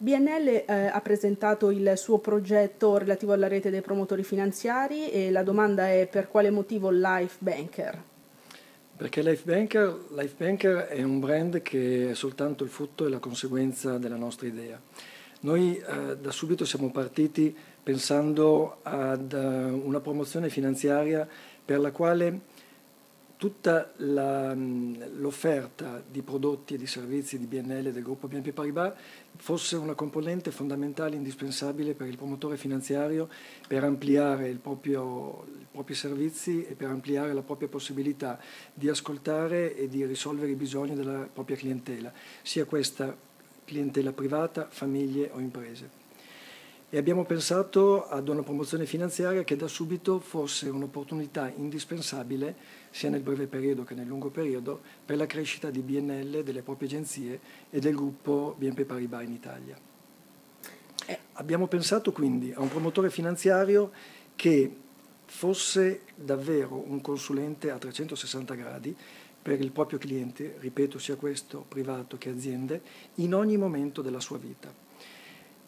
BNL ha presentato il suo progetto relativo alla rete dei promotori finanziari e la domanda è: per quale motivo Life Banker? Perché Life Banker è un brand che è soltanto il frutto e la conseguenza della nostra idea. Noi da subito siamo partiti pensando ad una promozione finanziaria per la quale tutta l'offerta di prodotti e di servizi di BNL del gruppo BNP Paribas fosse una componente fondamentale, indispensabile per il promotore finanziario per ampliare i propri servizi e per ampliare la propria possibilità di ascoltare e di risolvere i bisogni della propria clientela, sia questa clientela privata, famiglie o imprese. E abbiamo pensato ad una promozione finanziaria che da subito fosse un'opportunità indispensabile, sia nel breve periodo che nel lungo periodo, per la crescita di BNL, delle proprie agenzie e del gruppo BNP Paribas in Italia. Abbiamo pensato quindi a un promotore finanziario che fosse davvero un consulente a 360 gradi per il proprio cliente, ripeto, sia questo privato che aziende, in ogni momento della sua vita,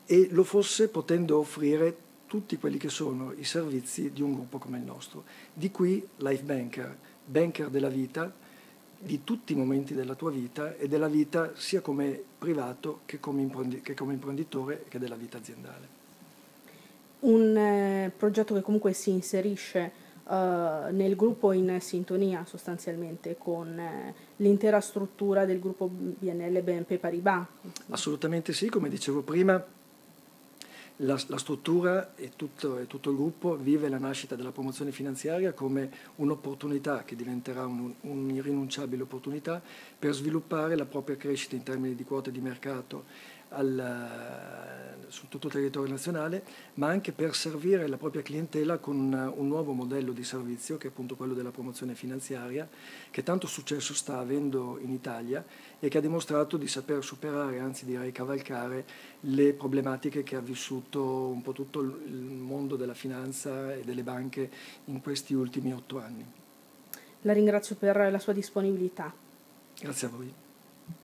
e lo fosse potendo offrire tutti quelli che sono i servizi di un gruppo come il nostro. Di qui Life Banker, banker della vita, di tutti i momenti della tua vita e della vita sia come privato che come imprenditore che della vita aziendale. Un progetto che comunque si inserisce nel gruppo, in sintonia sostanzialmente con l'intera struttura del gruppo BNL BNP Paribas. Assolutamente sì, come dicevo prima, La struttura e tutto il gruppo vive la nascita della promozione finanziaria come un'opportunità che diventerà un'irrinunciabile opportunità per sviluppare la propria crescita in termini di quote di mercato su tutto il territorio nazionale, ma anche per servire la propria clientela con un nuovo modello di servizio che è appunto quello della promozione finanziaria, che tanto successo sta avendo in Italia e che ha dimostrato di saper superare, anzi direi cavalcare, le problematiche che ha vissuto un po' tutto il mondo della finanza e delle banche in questi ultimi 8 anni. La ringrazio per la sua disponibilità. Grazie a voi.